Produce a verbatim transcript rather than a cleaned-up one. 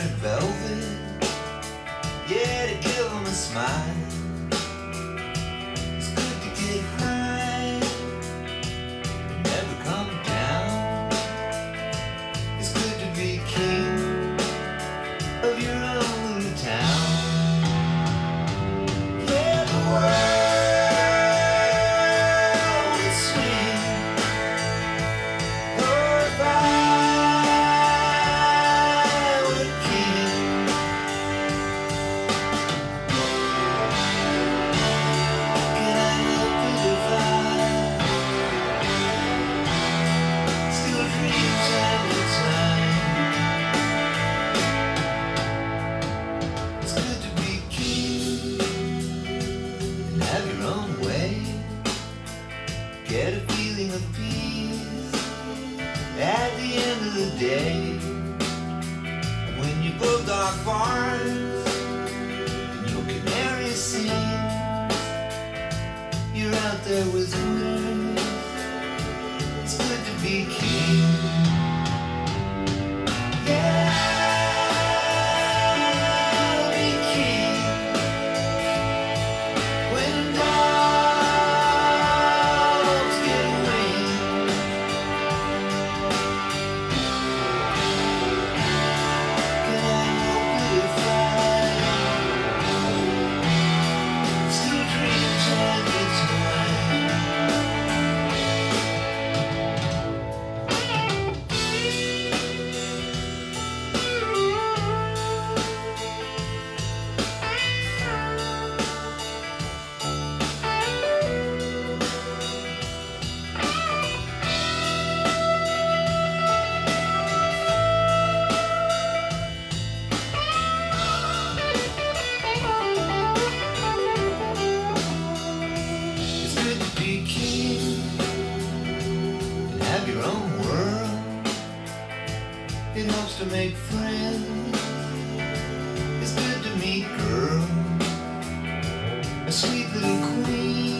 their velvet, yeah, to give them a smile. It's good to get high, but never come down. It's good to be king of your own town. Yeah, the world would swing, or if I were king. Can I help it if I still dream time to time? It's good to be king and have your own way. Get a feeling of peace at the end of the day. When you build dark barns and your canary sings, you're out there with winners. It's good to be king. Yeah, I'll be king when dogs get wings. Can I help it if I still dream time to be king and have your own world? It helps to make friends. It's good to meet girls, a sweet little queen.